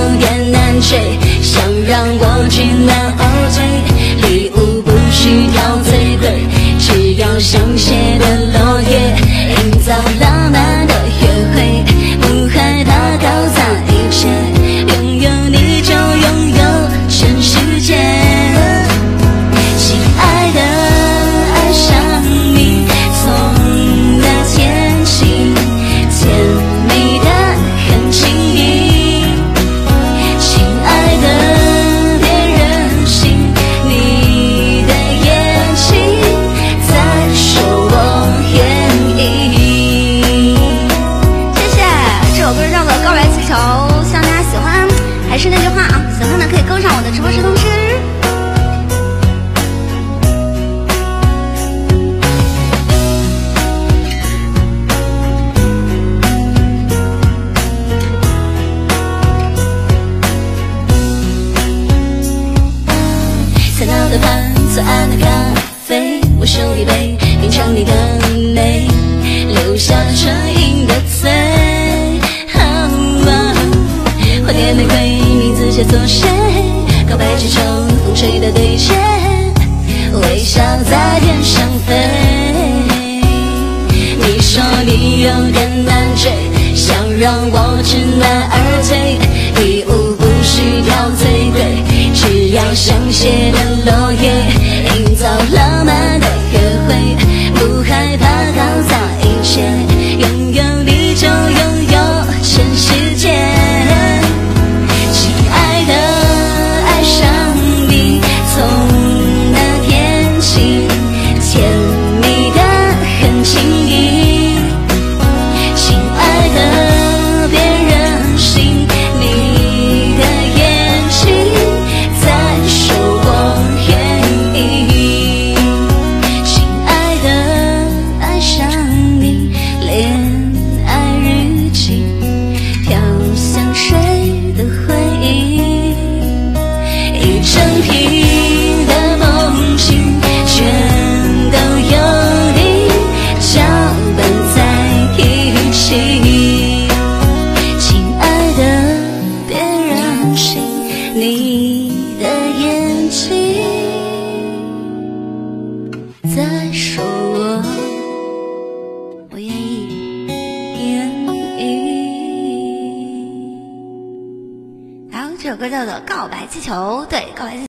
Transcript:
有点难追，想让我知难而退，礼物不需挑最贵，只要香榭的落叶，营造浪漫的约会，不害怕搞砸一切，拥有你就拥有全世界。亲爱的，爱上你，从那天起，甜蜜的很轻易。亲爱的，别任性，你的眼睛在说我愿意。谢谢，这首歌叫做《告白气球》，希望大家喜欢。还是那句话啊，喜欢的可以跟上我的直播时通知。 的盘，左岸的咖啡，我手一杯，品尝你的美，留下唇印的嘴。花店玫瑰，名字写错谁？告白气球，风吹的对街，微笑在天上飞。你说你有点难追，想让我知难而退，礼物不需挑最贵。 只要香榭的落叶，营造浪漫的约会，不害怕搞砸一切，拥有你就拥有全世界。亲爱的，爱上你，从那天起，甜蜜的很轻易。亲爱的，别任性，你的眼睛。 这首歌叫做《告白气球》，对，告白气球。